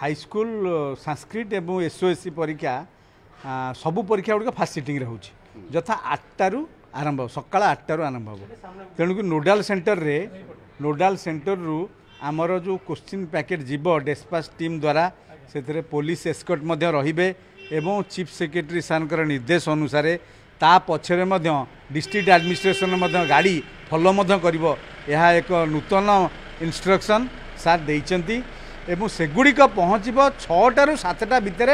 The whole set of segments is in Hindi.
हाईस्कल संस्कृत और एसओएससी परीक्षा सबू परीक्षा गुड़िक फास्ट सिटिंग होची जथा 8 आरंभ हम सका 8 आरंभ हम तेणुक नोडाल सेंटर रु आमर जो क्वेश्चन पैकेट जीव डेस्पाच टीम द्वारा से पुलिस एस्कर्ट रे एवं चीफ सेक्रेटरी सर निर्देश अनुसार ता पछरे डिस्ट्रिक्ट एडमिनिस्ट्रेशन गाड़ी फॉलो करा एक नूतन इंस्ट्रक्शन सार देइचंती एवं सेगुड़िक पहुँचब 6 टा 7 टा भितर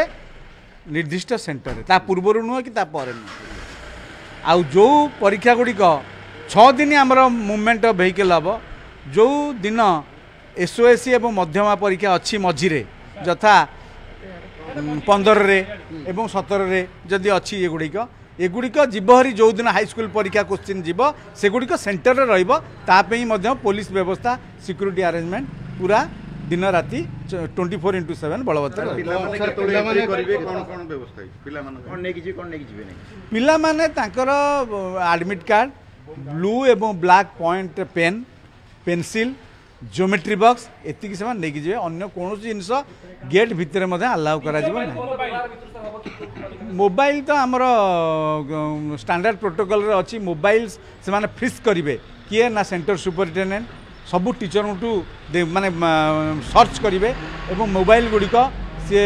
निर्दिष्ट सेंटर ता पूर्व नुह कि नुह जो परीक्षा गुड़िक 6 दिन आमर मुवमेंट वेहिकल हम जो दिन एसओएससी एवं मध्यमा परीक्षा अच्छी मझीरे जथा 15 रे 17 रे जदि अच्छी एगुड़िक जीवहरी जो दिन हाईस्कल परीक्षा क्वेश्चन जीव सेगुड़िक सेंटर रे रही पुलिस व्यवस्था सिक्यूरिटी अरेंजमेंट पूरा दिन राति 24/7 बलवत्तर पिलाने एडमिट कार्ड ब्लू एवं black point pen pencil geometry box एति से नहीं जाए अगर कौन जिनस गेट भितर अलाउ करा मोबाइल तो आमर स्टैंडर्ड प्रोटोकॉल अच्छी मोबाइल से फ्रीज करेंगे किए ना सेंटर सुपरिटेडेंट सबू टीचर को माने सर्च करेंगे और मोबाइल गुड़िक सी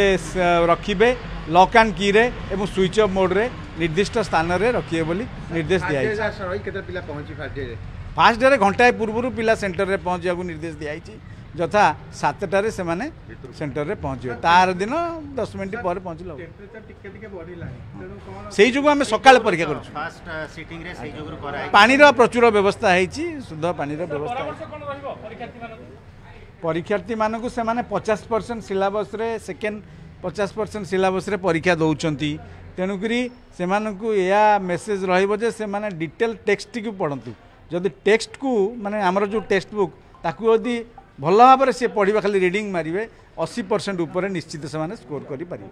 रखिए लॉक एंड की रे एवं स्विच ऑफ मोड रे निर्दिष्ट स्थान में रखिए निर्देश दिखाई फास्ट डे घंटाए पूर्व पिला सेंटर रे पहुँचा निर्देश दिखाई जथा 7 टारे से माने सेंटर रे पहुँचे तार दिन 10 मिनट पर पहुँचल से जो आम सका परीक्षा कर पानी प्रचुर व्यवस्था होती शुद्ध पानी व्यवस्था परीक्षार्थी मानक से 50% सिलेबस रे सेकेंड 50% सिलेबस रे परीक्षा दौरान तेणुक से या मेसेज रही से डिटेल टेक्स्ट को पढ़तु जदि टेक्स्ट को माने आमर जो टेक्स्ट बुक ताकू यदि भल भाव से पढ़ा खाली रीडिंग मारे 80% निश्चित से स्कोर करें।